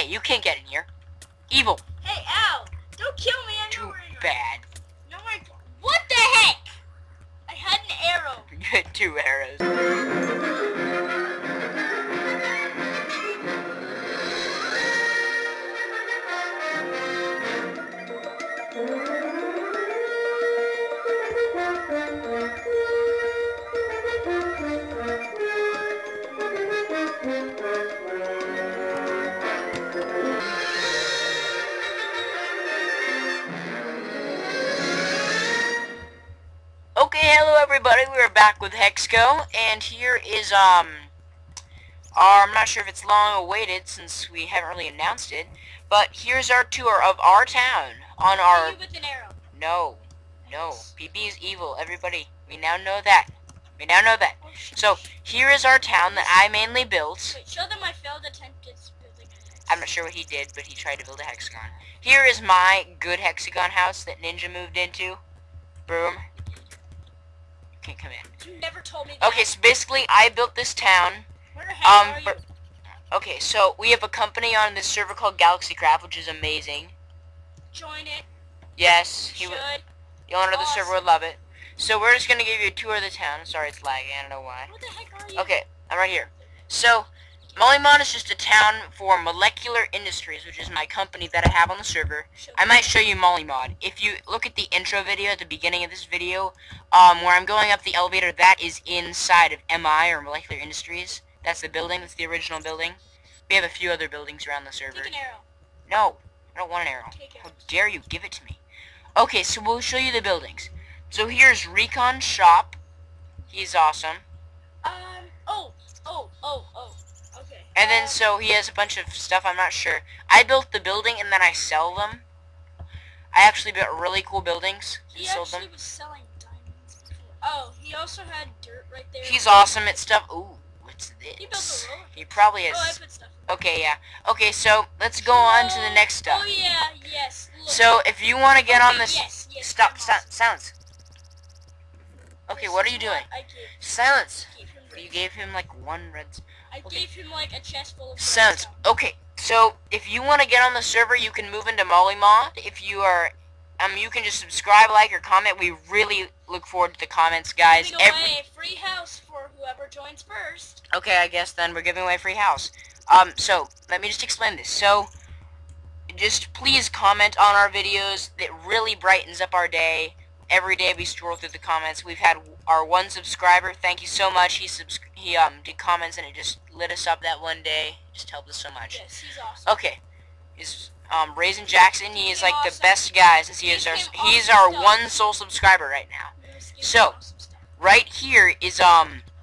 Hey, you can't get in here. Evil. Hey, ow! Don't kill me. I know where you are. Too bad. No way. What the heck? I had an arrow. You had 2 arrows. We're back with Hexco, and here is I'm not sure if it's long awaited since we haven't really announced it, but here's our tour of our town on our. With an arrow. No, no, Pb is evil. Everybody, we now know that. We now know that. So here is our town that I mainly built. Wait, show them my failed attempt at building a hexagon. I'm not sure what he did, but he tried to build a hexagon. Here is my good hexagon house that Ninja moved into. Broom. Come in. You never told me that. Okay, so basically I built this town. Where the hell are you? Okay, so we have a company on this server called GalaxyCraft, which is amazing. Join it. Yes, you should. The owner of the server would love it. So we're just gonna give you a tour of the town. Sorry, it's lagging. I don't know why. What the heck are you? Okay, I'm right here. So MollyMod is just a town for Molecular Industries, which is my company that I have on the server. I might show you MollyMod. If you look at the intro video at the beginning of this video, where I'm going up the elevator, that is inside of MI, or Molecular Industries. That's the building. That's the original building. We have a few other buildings around the server. Take an arrow. No, I don't want an arrow. How dare you? Give it to me. Okay, so we'll show you the buildings. So here's Recon's shop. He's awesome. And then, so he has a bunch of stuff, I'm not sure. I built the building, and then I sell them. I actually built really cool buildings and sold them. He actually was selling diamonds before. Oh, he also had dirt right there. He's awesome at stuff. Ooh, what's this? He built a road. He probably is. Oh, I put stuff in. Okay, yeah. Okay, so let's go on to the next stuff. Oh, yeah, yes. Look. So, if you want to get on this... Yes, yes. Stop, awesome. Silence. Okay, this what are you doing? I gave silence. You gave him, like, 1 red... I gave him like a chest full of sounds. Okay, so if you want to get on the server, you can move into MollyMod. If you are, you can just subscribe, like, or comment. We really look forward to the comments, guys. Giving away a free house for whoever joins first. Okay, I guess then we're giving away a free house. So let me just explain this. So, just please comment on our videos. That really brightens up our day. Every day we scroll through the comments. We've had our 1 subscriber. Thank you so much. He did comments, and it just lit us up that one day. It just helped us so much. Yes, he's awesome. Okay, is Raisin Jackson. He is like awesome. The best guy since he is our awesome he's our stuff. 1 sole subscriber right now. So awesome right here is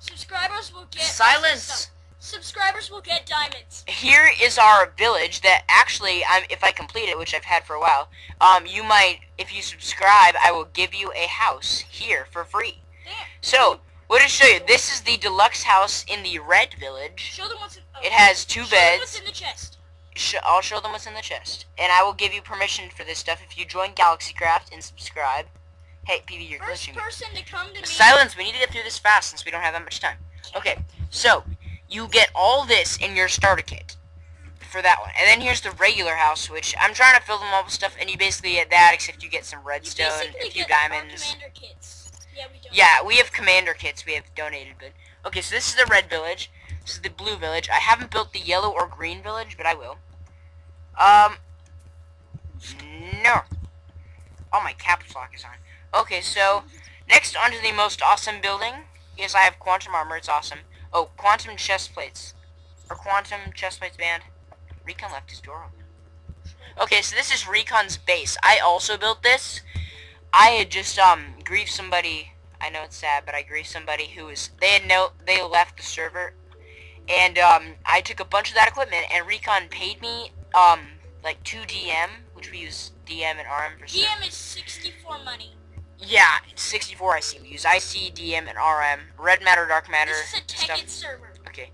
subscribers will get silence. Awesome subscribers will get diamonds. Here is our village that actually, if I complete it, which I've had for a while, you might, if you subscribe, I will give you a house here for free. There. So, we'll just show you. This is the deluxe house in the red village. Show them what's in, it has 2 beds. Show them what's in the chest. I'll show them what's in the chest. And I will give you permission for this stuff if you join GalaxyCraft and subscribe. Hey, Pb, you're first glitching. First person to come to me. Silence, we need to get through this fast since we don't have that much time. Okay, so... you get all this in your starter kit for that one. And then here's the regular house, which I'm trying to fill them up with stuff, and you basically get that, except you get some redstone, a few diamonds. Commander kits. Yeah, we have commander kits. We have donated, but... Okay, so this is the red village. This is the blue village. I haven't built the yellow or green village, but I will. No. Oh, my caps lock is on. Okay, so next onto the most awesome building. Yes, I have quantum armor. It's awesome. Oh, quantum chest plates. Or quantum chest plates band. Recon left his door open. Okay, so this is Recon's base. I also built this. I had just griefed somebody. I know it's sad, but I griefed somebody who was they left the server. And I took a bunch of that equipment, and Recon paid me like 2 DM, which we use DM and RM for server. DM is 64 money. Yeah, it's 64 IC. We use IC, DM, and RM. Red matter, dark matter. This is a Tekkit server. Okay.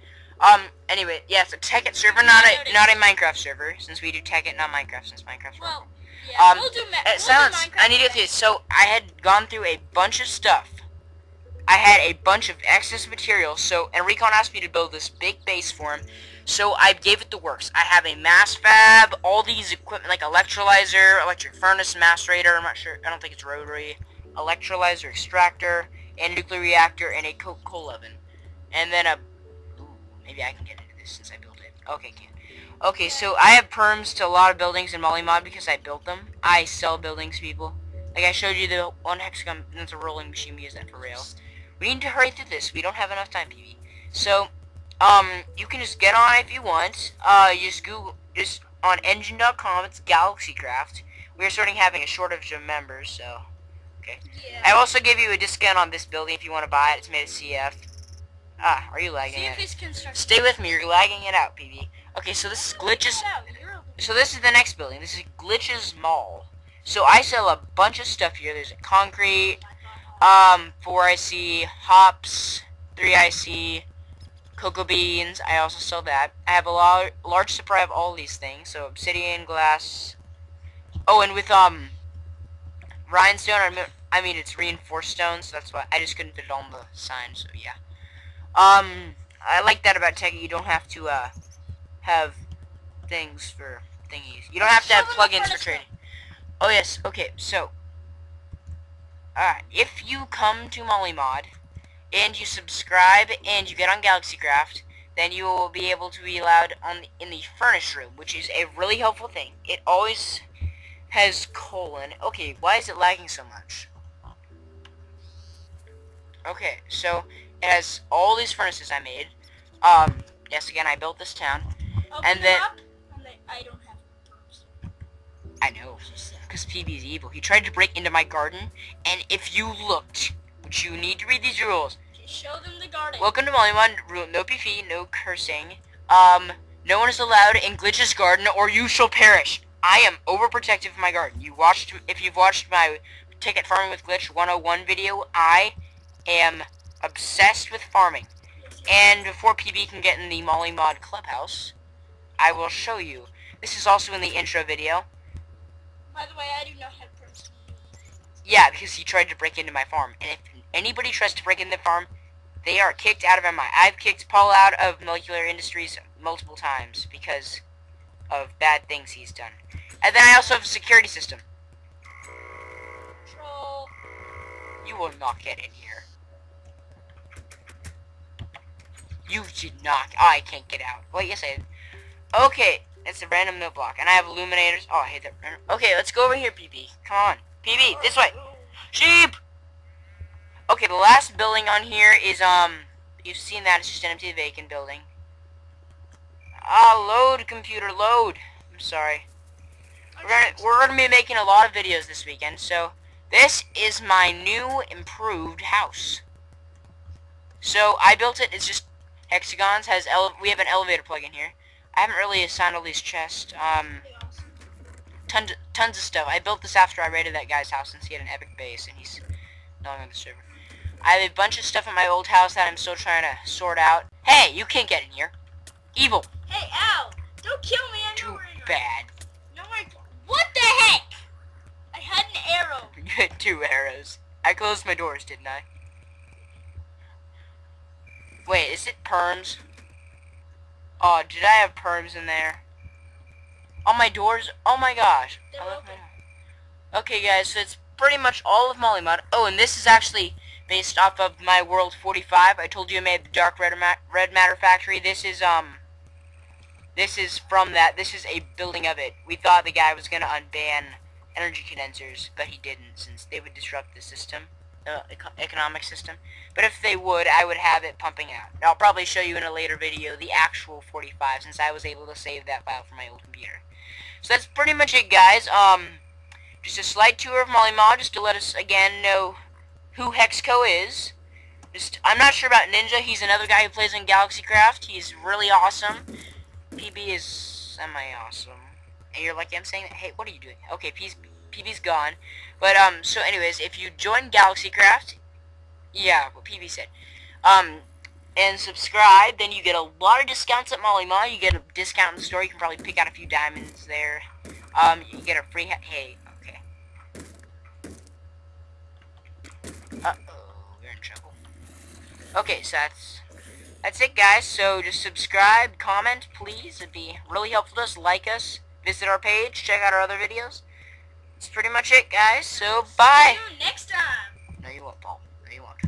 Anyway, yeah, it's a Tekkit server, not a Minecraft server, since we do Tekkit, not Minecraft, since Minecraft's wrong. Well, yeah, we'll do silence. I need to see. So I had gone through a bunch of stuff. I had a bunch of excess materials. So Recon asked me to build this big base for him. So I gave it the works. I have a mass fab, all these equipment like electrolyzer, electric furnace, mass radiator, I'm not sure, I don't think it's rotary, electrolyzer, extractor, and nuclear reactor, and a coal oven. And then a, ooh, maybe I can get into this since I built it. Okay, can. Okay, so I have perms to a lot of buildings in MollyMod because I built them. I sell buildings to people. Like I showed you the one hexagon, that's a rolling machine, we use that for rail. We need to hurry through this, we don't have enough time, Pb. So, you can just get on if you want. Just Google, just on engine.com, it's GalaxyCraft. We're starting having a shortage of members, so, okay. Yeah. I also give you a discount on this building if you want to buy it, it's made of CF. Ah, are you lagging out? Stay with me, you're lagging it out, Pb. Okay, so this is Glitch's, so this is the next building, this is Glitch's Mall. So I sell a bunch of stuff here. There's a concrete, 4IC, hops, 3IC, cocoa beans. I also sell that. I have a large supply of all these things. So obsidian, glass. Oh, and with rhinestone, I mean it's reinforced stone, so that's why I just couldn't fit it on the sign. So yeah. I like that about Tekkit. You don't have to have things for thingies. You don't have to have plugins for trading. Oh yes, okay, so, if you come to MollyMod, and you subscribe, and you get on GalaxyCraft, then you will be able to be allowed on in the furnace room, which is a really helpful thing. It always has colon. Okay, why is it lagging so much? Okay, so, it has all these furnaces I made. Yes, again, I built this town. And then, I don't have perms. I know. Because Pb is evil. He tried to break into my garden, and if you looked, which you need to read these rules. Just show them the garden. Welcome to MollyMod. Rule: no Pv, no cursing. No one is allowed in Glitch's garden, or you shall perish. I am overprotective of my garden. You watched, if you've watched my Tekkit Farming with Glitch 101 video, I am obsessed with farming. And before Pb can get in the MollyMod clubhouse, I will show you. This is also in the intro video. By the way, I do not have perms. Yeah, because he tried to break into my farm. And if anybody tries to break into the farm, they are kicked out of MI. I've kicked Paul out of Molecular Industries multiple times because of bad things he's done. And then I also have a security system. Troll. You will not get in here. You did not. Oh, I can't get out. Wait, yes I did. Okay. It's a random note block, and I have illuminators. Oh, I hate that. Okay, let's go over here, Pb. Come on. Pb, this way. Sheep! Okay, the last building on here is, you've seen that. It's just an empty vacant building. Load, computer, load. I'm sorry. We're gonna be making a lot of videos this weekend, so this is my new, improved house. So, I built it. It's just hexagons. We have an elevator plug in here. I haven't really assigned all these chests, tons of stuff. I built this after I raided that guy's house since he had an epic base and he's no longer on the server. I have a bunch of stuff in my old house that I'm still trying to sort out. Hey, you can't get in here. Evil. Hey, ow! Don't kill me, I know where you are. Too bad. No, what the heck? I had an arrow. You had 2 arrows. I closed my doors, didn't I? Wait, is it perms? Oh, did I have perms in there? All my doors? Oh my gosh. They're open. Okay guys, so it's pretty much all of MollyMod. Oh, and this is actually based off of my World 45. I told you I made the Dark Red Matter Factory. This is from that. This is a building of it. We thought the guy was going to unban energy condensers, but he didn't, since they would disrupt the system. Economic system, but if they would, I would have it pumping out. And I'll probably show you in a later video the actual 45, since I was able to save that file from my old computer. So that's pretty much it, guys. Just a slight tour of MollyMod, just to let us again know who Hexco is. I'm not sure about Ninja. He's another guy who plays in GalaxyCraft. He's really awesome. Pb is semi-awesome. And you're like, I'm saying that. Hey, what are you doing? Okay, Pb's gone. But, so anyways, if you join GalaxyCraft, yeah, what Pb said, and subscribe, then you get a lot of discounts at MollyMod. You get a discount in the store, you can probably pick out a few diamonds there, you get a free hey, okay. Uh-oh, we're in trouble. Okay, so that's, That's it, guys. So just subscribe, comment, please. It'd be really helpful to us. Like us, visit our page, check out our other videos. That's pretty much it, guys. So bye. See you next time. No, you won't, Paul. No, you won't.